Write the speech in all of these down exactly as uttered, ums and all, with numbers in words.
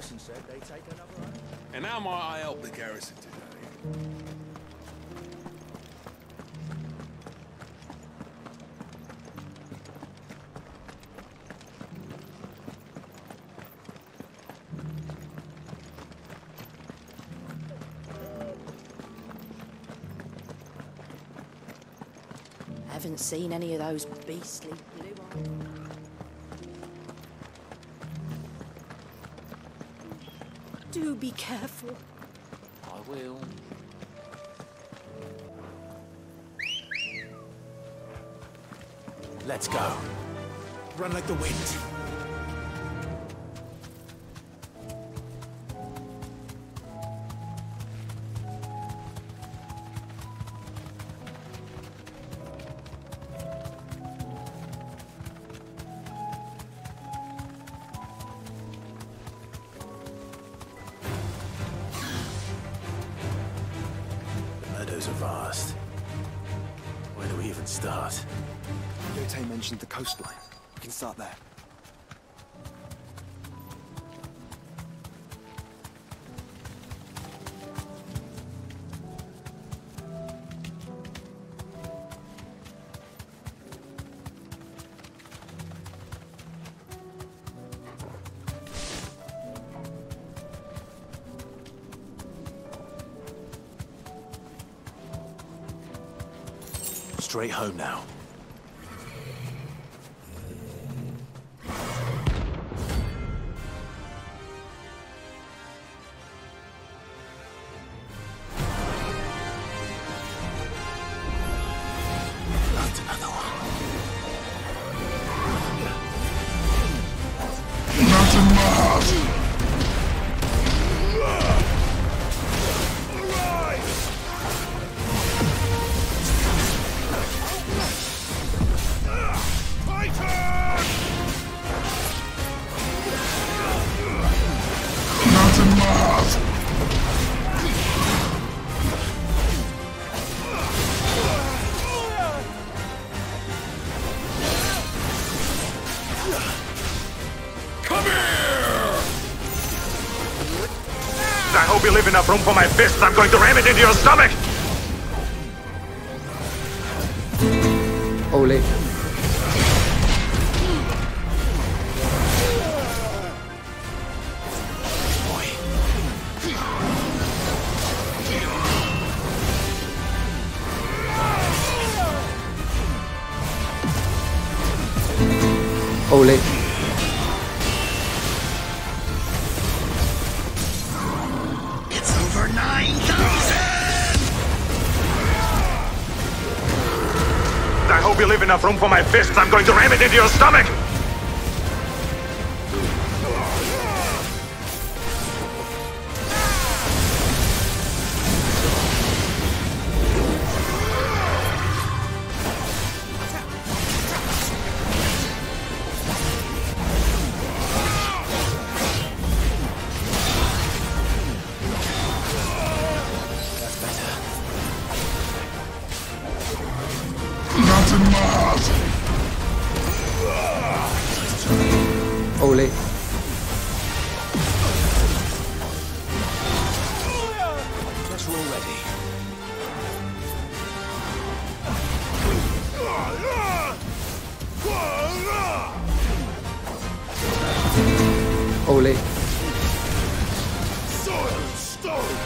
garrison said they take another one. And how might I help the garrison today? Haven't seen any of those beastly blue eyes. Do be careful. I will. Let's go. Run like the wind. Those are vast. Where do we even start? Yote mentioned the coastline. We can start there. Straight home now. Come here! I hope you leave enough room for my fists. I'm going to ram it into your stomach! Ole. Ole. It's over nine thousand. I hope you leave enough room for my fists. I'm going to ram it into your stomach. Ole. Guess we're all ready. Ole. Soil stone.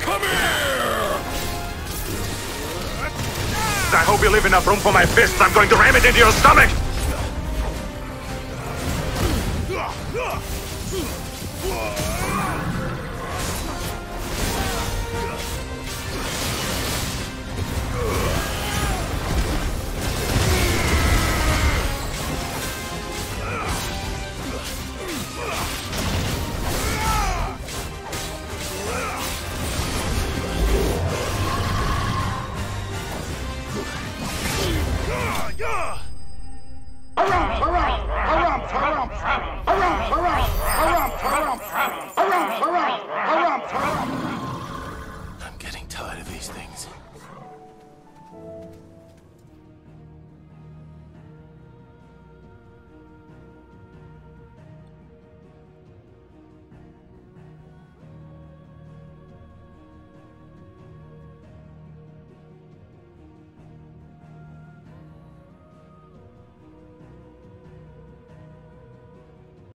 Come here! I hope you leave enough room for my fists. I'm going to ram it into your stomach! I'm getting tired of these things.